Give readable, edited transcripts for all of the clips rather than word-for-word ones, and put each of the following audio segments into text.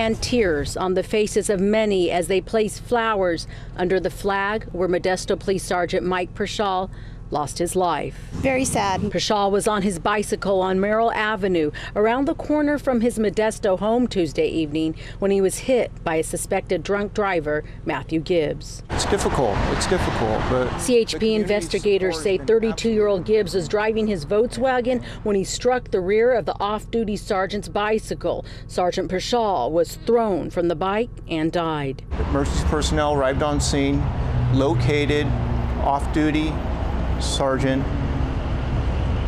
and tears on the faces of many as they place flowers under the flag where Modesto Police Sergeant Mike Pershall lost his life. Very sad. Pershall was on his bicycle on Merrill Avenue around the corner from his Modesto home Tuesday evening when he was hit by a suspected drunk driver, Matthew Gibbs. It's difficult, but CHP investigators say 32-year-old Gibbs was driving his Volkswagen when he struck the rear of the off-duty sergeant's bicycle. Sergeant Pershall was thrown from the bike and died. Emergency personnel arrived on scene, located off-duty Sergeant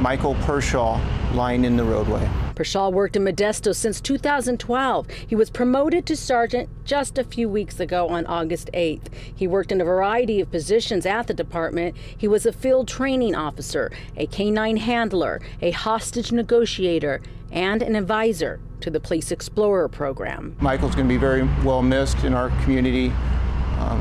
Michael Pershall lying in the roadway. Pershall worked in Modesto since 2012. He was promoted to sergeant just a few weeks ago on August 8th. He worked in a variety of positions at the department. He was a field training officer, a canine handler, a hostage negotiator, and an advisor to the Police Explorer program. Michael's going to be very well missed in our community.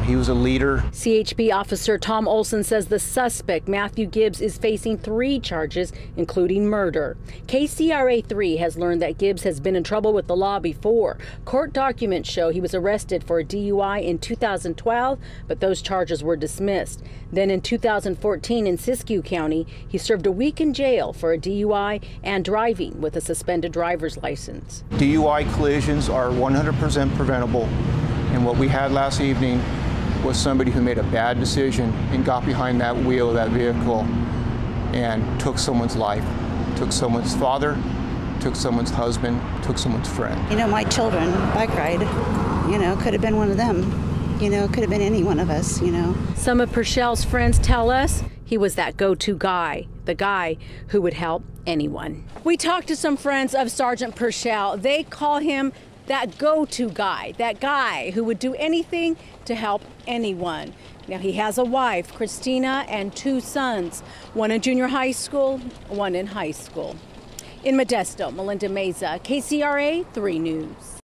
He was a leader. CHP officer Tom Olson says the suspect, Matthew Gibbs, is facing 3 charges, including murder. KCRA 3 has learned that Gibbs has been in trouble with the law before. Court documents show he was arrested for a DUI in 2012, but those charges were dismissed. Then in 2014 in Siskiyou County, he served a week in jail for a DUI and driving with a suspended driver's license. DUI collisions are 100% preventable. And what we had last evening was somebody who made a bad decision and got behind that wheel of that vehicle and took someone's life, took someone's father, took someone's husband, took someone's friend. You know, my children, bike ride, you know, could have been one of them. You know, could have been any one of us, you know. Some of Pershall's friends tell us he was that go-to guy, the guy who would help anyone. We talked to some friends of Sergeant Pershall. They call him that go-to guy, that guy who would do anything to help anyone. Now, he has a wife, Christina, and 2 sons, one in junior high school, one in high school. In Modesto, Melinda Meza, KCRA 3 News.